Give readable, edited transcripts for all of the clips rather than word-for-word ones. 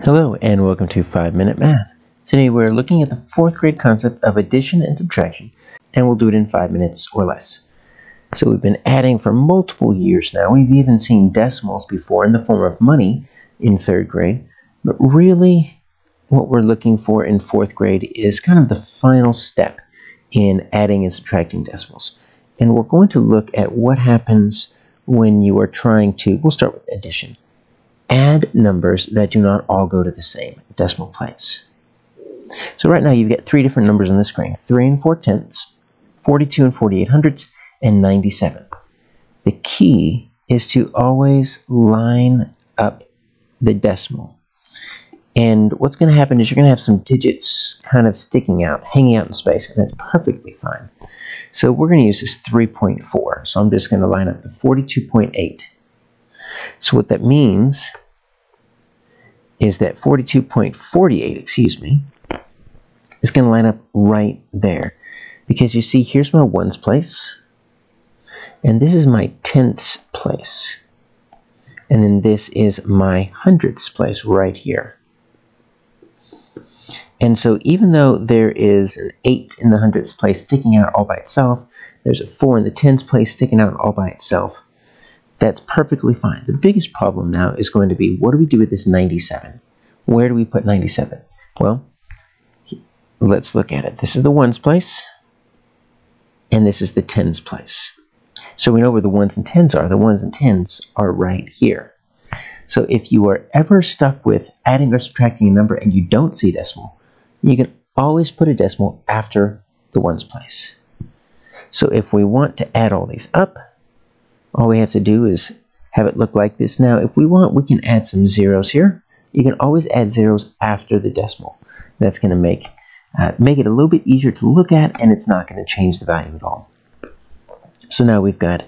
Hello and welcome to 5-Minute Math. Today we're looking at the 4th grade concept of addition and subtraction, and we'll do it in 5 minutes or less. So we've been adding for multiple years now. We've even seen decimals before in the form of money in 3rd grade, but really what we're looking for in 4th grade is kind of the final step in adding and subtracting decimals. And we're going to look at what happens when you are trying to, we'll start with addition. Add numbers that do not all go to the same decimal place. So right now you've got 3 different numbers on the screen, 3 and 4/10, 42 and 48/100, and 97. The key is to always line up the decimal. And what's going to happen is you're going to have some digits kind of sticking out, hanging out in space, and that's perfectly fine. So we're going to use this 3.4. So I'm just going to line up the 42.8. So what that means is that 42.48, is going to line up right there. Because you see, here's my ones place, and this is my tenths place. And then this is my hundredths place right here. And so even though there is an 8 in the hundredths place sticking out all by itself, there's a 4 in the tenths place sticking out all by itself, that's perfectly fine. The biggest problem now is going to be, what do we do with this 97? Where do we put 97? Well, let's look at it. This is the ones place, and this is the tens place. So we know where the ones and tens are. The ones and tens are right here. So if you are ever stuck with adding or subtracting a number and you don't see a decimal, you can always put a decimal after the ones place. So if we want to add all these up, all we have to do is have it look like this. Now, if we want, we can add some zeros here. You can always add zeros after the decimal. That's going to make it a little bit easier to look at, and it's not going to change the value at all. So now we've got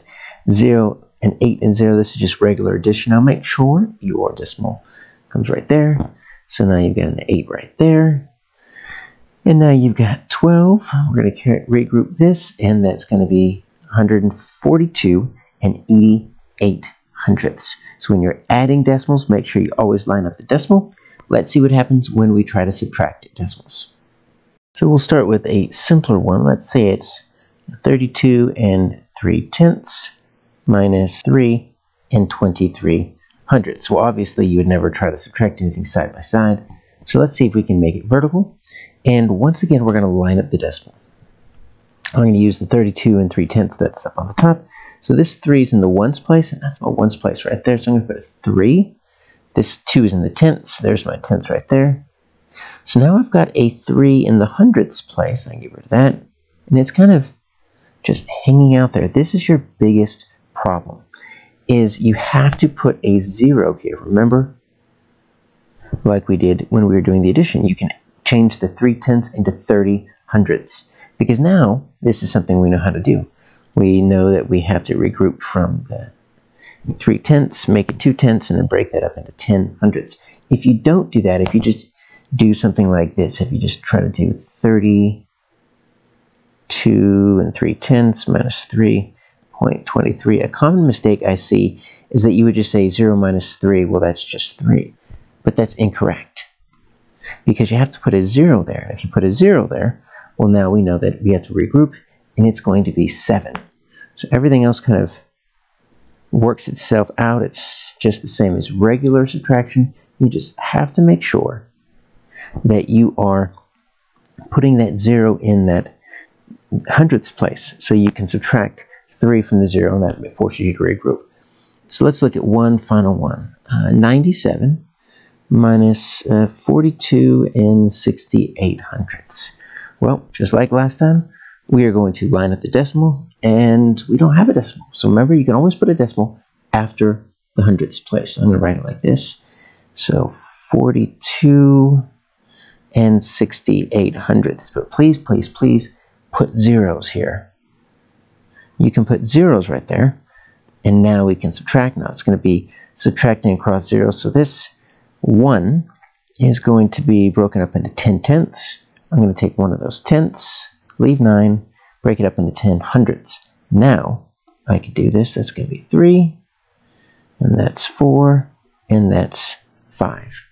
0 and 8 and 0. This is just regular addition. Now make sure your decimal comes right there. So now you've got an 8 right there. And now you've got 12. We're going to regroup this, and that's going to be 142. And 88/100. So when you're adding decimals, make sure you always line up the decimal. Let's see what happens when we try to subtract decimals. So we'll start with a simpler one. Let's say it's 32 and 3/10 minus 3 and 23/100. Well, obviously you would never try to subtract anything side by side. So let's see if we can make it vertical. And once again, we're going to line up the decimal. I'm going to use the 32 and 3/10 that's up on the top. So this 3 is in the ones place, and that's my ones place right there. So I'm going to put a 3. This 2 is in the tenths. There's my tenths right there. So now I've got a 3 in the hundredths place. I can get rid of that. And it's kind of just hanging out there. This is your biggest problem, is you have to put a 0 here. Remember, like we did when we were doing the addition, you can change the 3/10 into 30/100. Because now this is something we know how to do. We know that we have to regroup from the 3/10, make it 2/10, and then break that up into 10/100. If you don't do that, if you just do something like this, if you just try to do 32 and 3/10 minus 3.23, a common mistake I see is that you would just say 0 minus 3, well, that's just 3. But that's incorrect, because you have to put a 0 there. If you put a 0 there, well, now we know that we have to regroup, and it's going to be 7. So everything else kind of works itself out. It's just the same as regular subtraction. You just have to make sure that you are putting that 0 in that hundredths place, so you can subtract 3 from the 0, and that forces you to regroup. So let's look at one final one. 97 minus 42 and 68/100. Well, just like last time, we are going to line up the decimal, and we don't have a decimal. So remember, you can always put a decimal after the hundredths place. I'm going to write it like this. So 42 and 68/100. But please, please, please put zeros here. You can put zeros right there, and now we can subtract. Now it's going to be subtracting across zeros. So this 1 is going to be broken up into 10/10. I'm going to take one of those tenths, leave 9, break it up into 10/100. Now, I could do this. That's going to be 3, and that's 4, and that's 5.